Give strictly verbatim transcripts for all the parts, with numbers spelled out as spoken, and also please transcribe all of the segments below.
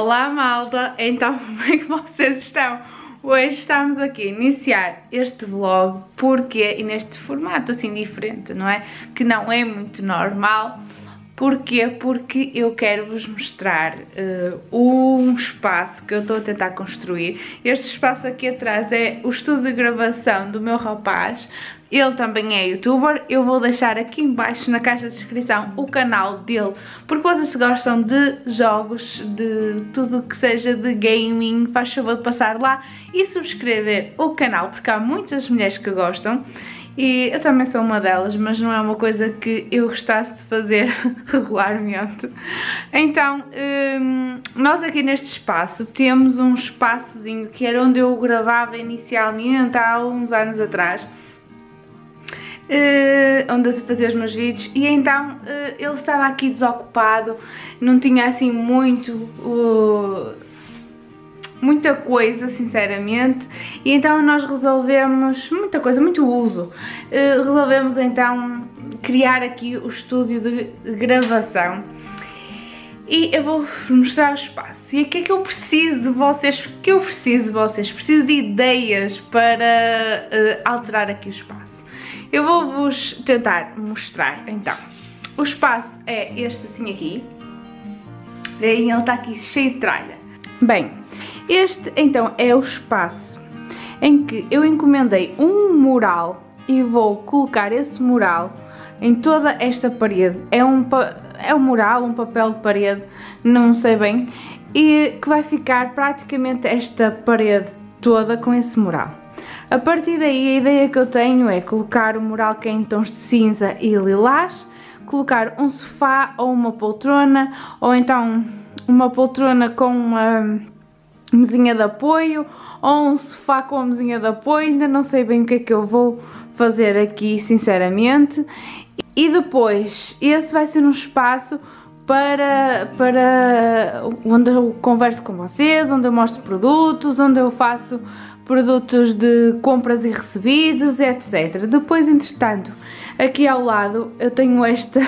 Olá malta, então como é que vocês estão? Hoje estamos aqui a iniciar este vlog porque, e neste formato assim diferente, não é? Que não é muito normal. Porquê? Porque eu quero vos mostrar uh, um espaço que eu estou a tentar construir. Este espaço aqui atrás é o estúdio de gravação do meu rapaz. Ele também é youtuber. Eu vou deixar aqui em baixo na caixa de descrição o canal dele, porque vocês gostam de jogos, de tudo que seja de gaming, faz favor de passar lá e subscrever o canal, porque há muitas mulheres que gostam. E eu também sou uma delas, mas não é uma coisa que eu gostasse de fazer regularmente. Então, hum, nós aqui neste espaço temos um espaçozinho que era onde eu gravava inicialmente há uns anos atrás, Uh, onde eu fazia os meus vídeos, e então uh, ele estava aqui desocupado, não tinha assim muito uh, muita coisa, sinceramente, e então nós resolvemos, muita coisa, muito uso, uh, resolvemos então criar aqui o estúdio de gravação. E eu vou mostrar o espaço. E o que é que eu preciso de vocês? O que eu preciso de vocês? Preciso de ideias para uh, alterar aqui o espaço. Eu vou-vos tentar mostrar, então. O espaço é este assim aqui. Daí ele está aqui cheio de tralha. Bem, este então é o espaço em que eu encomendei um mural e vou colocar esse mural em toda esta parede. É um, é um mural, um papel de parede, não sei bem, e que vai ficar praticamente esta parede toda com esse mural. A partir daí, a ideia que eu tenho é colocar o mural que é em tons de cinza e lilás, colocar um sofá ou uma poltrona, ou então uma poltrona com uma mesinha de apoio, ou um sofá com uma mesinha de apoio, ainda não sei bem o que é que eu vou fazer aqui, sinceramente. E depois, esse vai ser um espaço para, para onde eu converso com vocês, onde eu mostro produtos, onde eu faço produtos de compras e recebidos, etcétera. Depois, entretanto, aqui ao lado eu tenho esta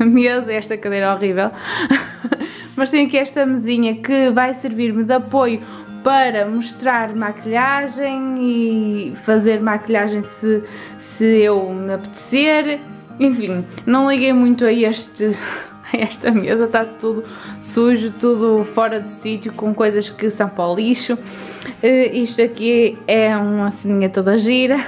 mesa, esta cadeira horrível, mas tenho aqui esta mesinha que vai servir-me de apoio para mostrar maquilhagem e fazer maquilhagem se, se eu me apetecer. Enfim, não liguei muito a este... Esta mesa está tudo sujo, tudo fora do sítio, com coisas que são para o lixo. Uh, isto aqui é uma sininha toda gira.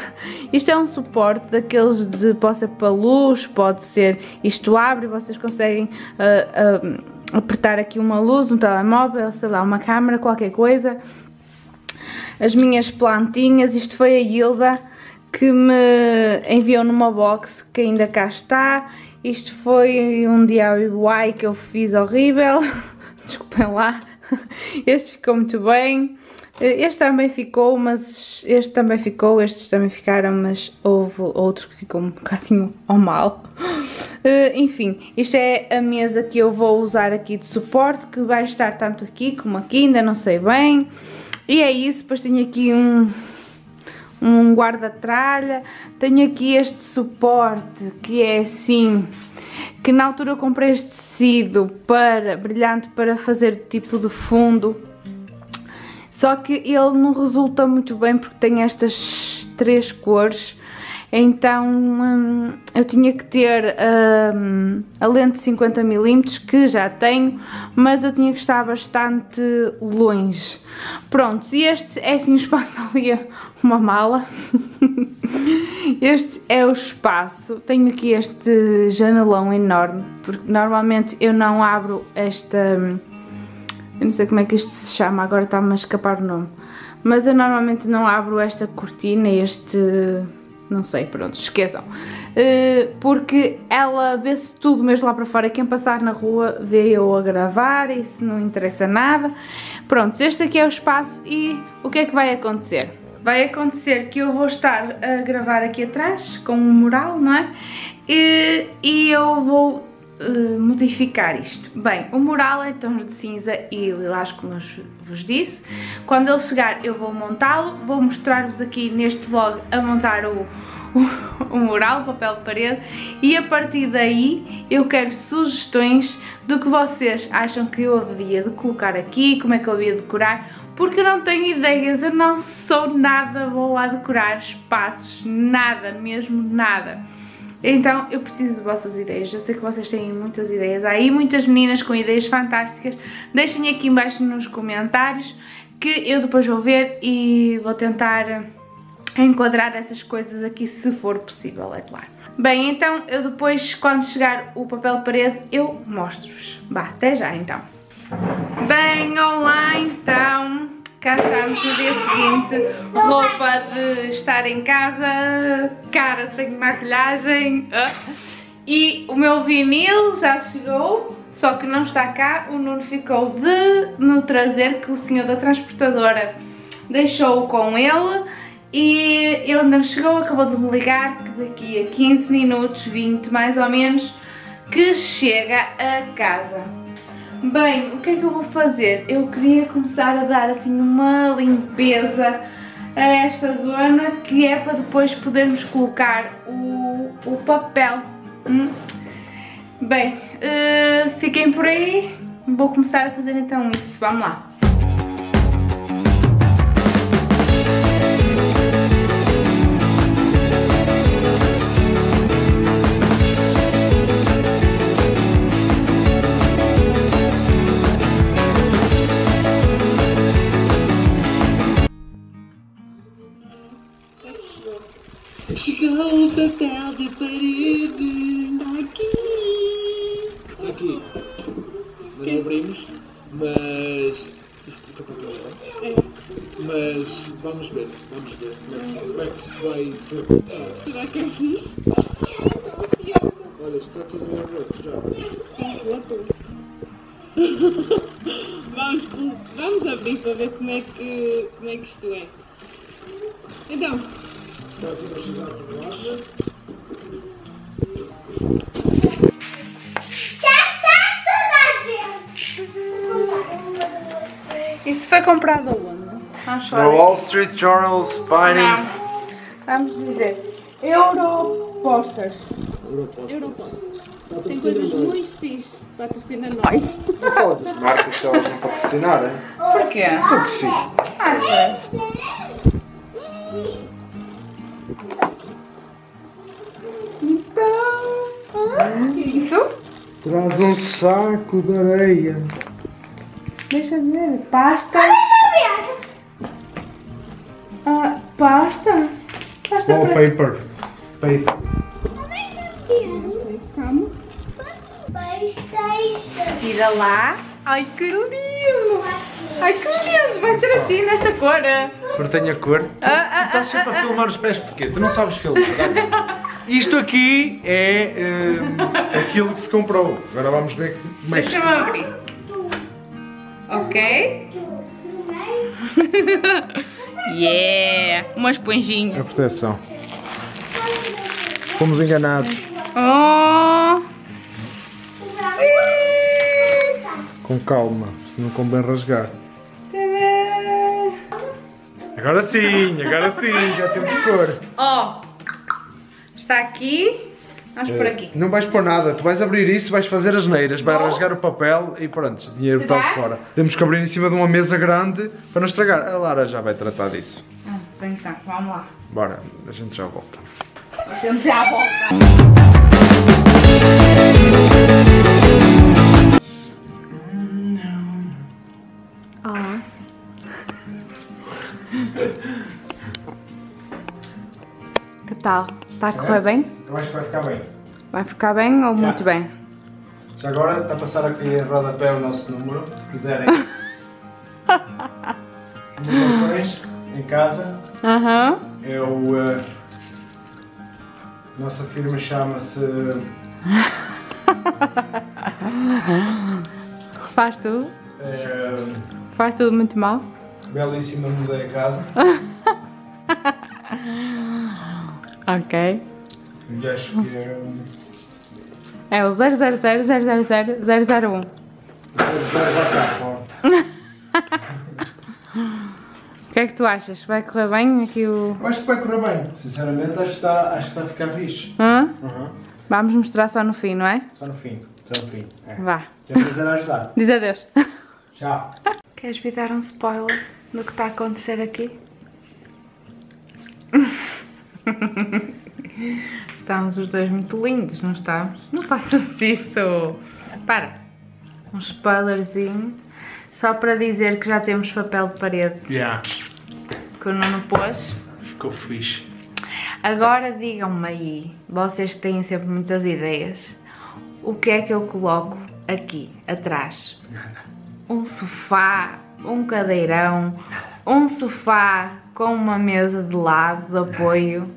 Isto é um suporte daqueles de... pode ser para luz, pode ser... Isto abre e vocês conseguem uh, uh, apertar aqui uma luz, um telemóvel, sei lá, uma câmera, qualquer coisa. As minhas plantinhas, isto foi a Hilda que me enviou numa box que ainda cá está. Isto foi um D I Y que eu fiz horrível, desculpem lá. Este ficou muito bem, este também ficou, mas este também ficou, estes também ficaram, mas houve outros que ficou um bocadinho ao mal. Enfim, isto é a mesa que eu vou usar aqui de suporte, que vai estar tanto aqui como aqui, ainda não sei bem. E é isso, depois tenho aqui um... um guarda-tralha, tenho aqui este suporte que é assim, que na altura eu comprei este tecido para, brilhante, para fazer tipo de fundo, só que ele não resulta muito bem porque tem estas três cores, então hum, eu tinha que ter hum, a lente de cinquenta milímetros, que já tenho, mas eu tinha que estar bastante longe. Pronto, e este é assim o espaço, ali é uma mala. Este é o espaço. Tenho aqui este janelão enorme, porque normalmente eu não abro esta... eu não sei como é que isto se chama, agora está-me a escapar o nome, mas eu normalmente não abro esta cortina, este... não sei, pronto, esqueçam, porque ela vê-se tudo mesmo lá para fora, quem passar na rua vê eu a gravar, isso não interessa nada. Pronto, este aqui é o espaço. E o que é que vai acontecer? Vai acontecer que eu vou estar a gravar aqui atrás, com um mural, não é? E, e eu vou uh, modificar isto. Bem, o mural é em tons de cinza e lilás, como eu vos disse. Quando ele chegar eu vou montá-lo, vou mostrar-vos aqui neste vlog a montar o, o, o mural, o papel de parede, e a partir daí eu quero sugestões do que vocês acham que eu havia de colocar aqui, como é que eu havia de decorar, porque eu não tenho ideias, eu não sou nada boa a decorar espaços, nada, mesmo nada. Então eu preciso de vossas ideias, eu sei que vocês têm muitas ideias, há aí muitas meninas com ideias fantásticas, deixem aqui em baixo nos comentários que eu depois vou ver e vou tentar enquadrar essas coisas aqui se for possível, é claro. Bem, então eu depois, quando chegar o papel parede, eu mostro-vos. Bah, até já então. Bem, olá então, cá estamos no dia seguinte, roupa de estar em casa, cara sem maquilhagem, e o meu vinil já chegou, só que não está cá, o Nuno ficou de me trazer, que o senhor da transportadora deixou-o com ele, e ele não chegou, acabou de me ligar que daqui a quinze minutos, vinte mais ou menos, que chega a casa. Bem, o que é que eu vou fazer? Eu queria começar a dar assim uma limpeza a esta zona, que é para depois podermos colocar o, o papel. Hum? Bem, uh, fiquem por aí, vou começar a fazer então isso, vamos lá. Chegou o papel de parede! Aqui! Aqui! Não abrimos, mas. Isto fica papel, não é? É. Mas vamos ver, vamos ver como é que isto vai ser. Será que é fixe? Olha, está tudo bem roto já. É roto. Vamos, vamos abrir para ver como é que, como é que isto é. Então. Está aqui para chegar de borracha. Já está toda a gente! Isso foi comprado onde? Vamos falar. The Wall Street Journal's Findings. Vamos dizer, Europosters. Europosters. Europosters. Tem coisas muito fixes para patrocinar nós. Não pode. Marcos, se elas não patrocinarem. Porquê? Porque sim. Ah, traz um saco de areia. Deixa de ver. Pasta. Ah, pasta? Pasta. Wallpaper. Para... Paste. Calma. Tira lá. Ai, que lindo. Ai, que lindo. Vai ser assim, nesta cor. Porque tenho a cor. Tu ah, ah, estás sempre ah, a filmar ah, os pés porquê? Tu não sabes filmar. Isto aqui é um, aquilo que se comprou. Agora vamos ver como é que... Deixa-me abrir. Ok. Yeah! Uma esponjinha. A proteção. Fomos enganados. Oh! Com calma, se não convém rasgar. Agora sim, agora sim, já temos cor. Oh! Está aqui, vamos é, por aqui. Não vais pôr nada, tu vais abrir isso, vais fazer as neiras, vai oh. rasgar o papel e pronto, o dinheiro está fora. Temos que abrir em cima de uma mesa grande para não estragar. A Lara já vai tratar disso. Ah, bem, então, vamos lá. Bora, a gente já volta. A gente já volta. Ah. Que tal? Está a correr bem? Eu acho que vai ficar bem. Vai ficar bem ou yeah. muito bem? Já agora está a passar aqui a rodapé o nosso número, se quiserem. Notações em casa. Aham. Uh-huh. Eu... Uh, nossa firma chama-se... Faz tudo. Uh, Faz tudo muito mal. Belíssima, mudei a casa. Ok. Eu acho que é um... É o zero zero zero zero zero zero zero zero um. O que é que tu achas? Vai correr bem aqui o... Eu acho que vai correr bem. Sinceramente acho que está, acho que está a ficar fixe. Uhum. Uhum. Vamos mostrar só no fim, não é? Só no fim. Tranquilo. É. Vá. Já precisando ajudar. Diz adeus. Tchau. Queres me dar um spoiler do que está a acontecer aqui? Estamos os dois muito lindos, não estamos? Não faças isso! Para! Um spoilerzinho só para dizer que já temos papel de parede. Yeah. Que o Nuno pôs. Ficou fixe. Agora digam-me aí, vocês que têm sempre muitas ideias, o que é que eu coloco aqui atrás? Nada. Um sofá, um cadeirão, um sofá com uma mesa de lado de apoio.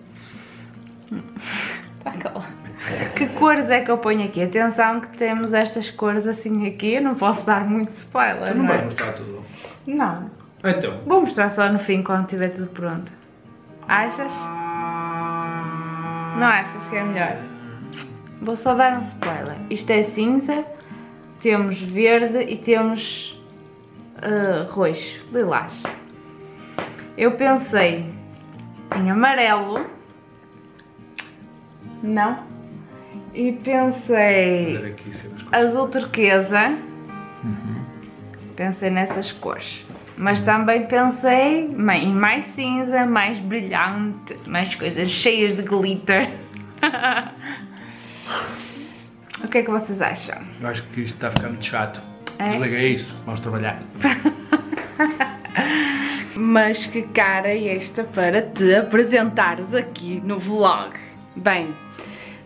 Que cores é que eu ponho aqui? Atenção que temos estas cores assim aqui, eu não posso dar muito spoiler. Tu não, não vais é? mostrar tudo? Não. Então? Vou mostrar só no fim, quando tiver tudo pronto. Achas? Não achas que é melhor? Vou só dar um spoiler. Isto é cinza, temos verde e temos uh, roxo, lilás. Eu pensei em amarelo. Não. E pensei aqui, azul turquesa. Uhum. Pensei nessas cores. Mas também pensei em mais cinza, mais brilhante, mais coisas cheias de glitter. O que é que vocês acham? Eu acho que isto está a ficar muito chato. É? Desliga isso, vamos trabalhar. Mas que cara é esta para te apresentares aqui no vlog. Bem,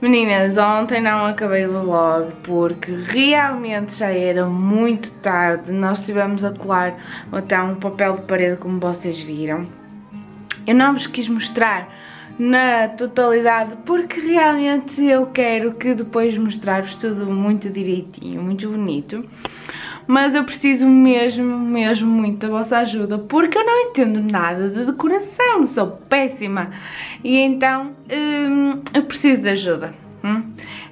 meninas, ontem não acabei o vlog porque realmente já era muito tarde. Nós estivemos a colar até um papel de parede, como vocês viram. Eu não vos quis mostrar na totalidade porque realmente eu quero que depois mostrar-vos tudo muito direitinho, muito bonito. Mas eu preciso mesmo, mesmo muito da vossa ajuda, porque eu não entendo nada de decoração, sou péssima. E então, hum, eu preciso de ajuda. Hum?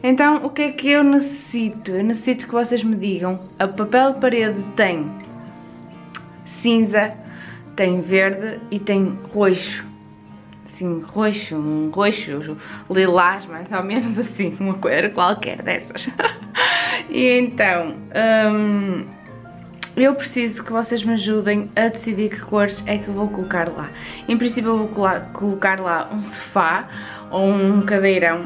Então, o que é que eu necessito? Eu necessito que vocês me digam, a papel de parede tem cinza, tem verde e tem roxo. Assim, roxo, um roxo, lilás, mais ou menos assim, uma cor qualquer dessas. E então, hum, eu preciso que vocês me ajudem a decidir que cores é que eu vou colocar lá. Em princípio eu vou colar, colocar lá um sofá ou um cadeirão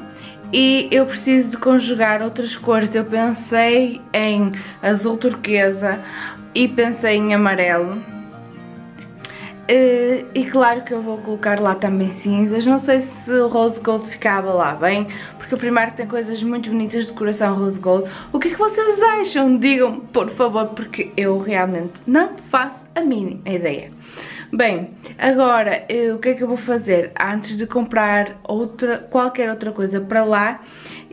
e eu preciso de conjugar outras cores. Eu pensei em azul turquesa e pensei em amarelo. Uh, e claro que eu vou colocar lá também cinzas, não sei se o rose gold ficava lá bem, porque o Primark tem coisas muito bonitas de decoração rose gold. O que é que vocês acham? Digam-me, por favor, porque eu realmente não faço a mínima ideia. Bem, agora, uh, o que é que eu vou fazer? Antes de comprar outra, qualquer outra coisa para lá,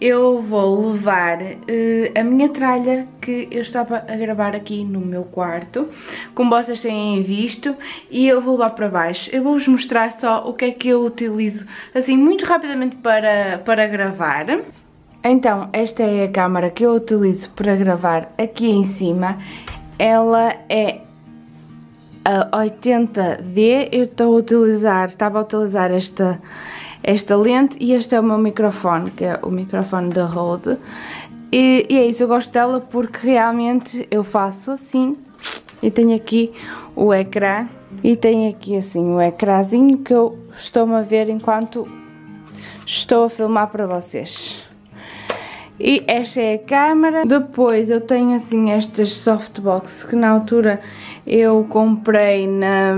eu vou levar uh, a minha tralha que eu estava a gravar aqui no meu quarto, como vocês têm visto, e eu vou levar para baixo. Eu vou-vos mostrar só o que é que eu utilizo, assim, muito rapidamente para, para gravar. Então, esta é a câmara que eu utilizo para gravar aqui em cima. Ela é a oitenta D, eu estou a utilizar, estava a utilizar esta... esta lente, e este é o meu microfone, que é o microfone da Rode, e, e é isso, eu gosto dela porque realmente eu faço assim, e tenho aqui o ecrã, e tenho aqui assim o ecrãzinho que eu estou-me a ver enquanto estou a filmar para vocês. E esta é a câmera. Depois eu tenho assim estas softbox que na altura eu comprei na...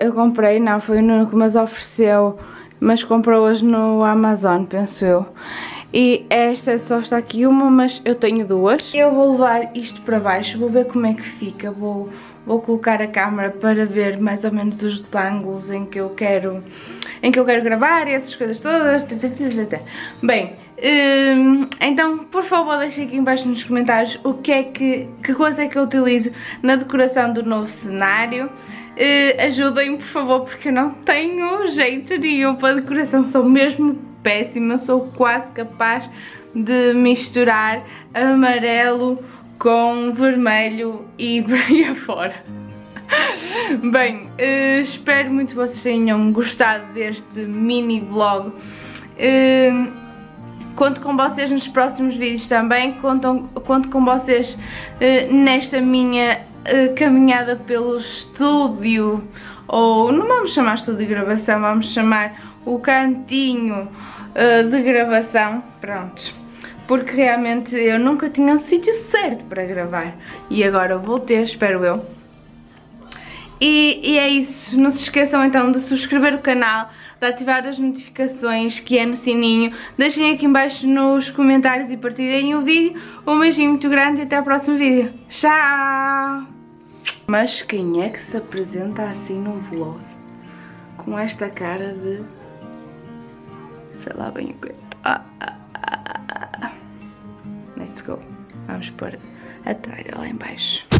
Eu comprei, não, foi o Nuno que me as ofereceu, mas comprou-as no Amazon, penso eu. E esta só está aqui uma, mas eu tenho duas. Eu vou levar isto para baixo, vou ver como é que fica, vou, vou colocar a câmera para ver mais ou menos os ângulos em que eu quero, em que eu quero gravar e essas coisas todas. Bem, então por favor deixem aqui em baixo nos comentários o que é que, que coisa é que eu utilizo na decoração do novo cenário. Uh, ajudem-me por favor, porque eu não tenho jeito nenhum para decoração, sou mesmo péssima, sou quase capaz de misturar amarelo com vermelho e por aí afora. Bem, uh, espero muito que vocês tenham gostado deste mini vlog. Uh, Conto com vocês nos próximos vídeos também, conto, conto com vocês uh, nesta minha uh, caminhada pelo estúdio, ou não vamos chamar estúdio de gravação, vamos chamar o cantinho uh, de gravação, prontos. Porque realmente eu nunca tinha um sítio certo para gravar e agora vou ter, espero eu. E, e é isso, não se esqueçam então de subscrever o canal, de ativar as notificações, que é no sininho, deixem aqui em baixo nos comentários e partilhem o vídeo. Um beijinho muito grande e até ao próximo vídeo. Tchau! Mas quem é que se apresenta assim num vlog? Com esta cara de... sei lá bem o que é. Ah, ah, ah, ah. Let's go. Vamos pôr a tralha lá em baixo.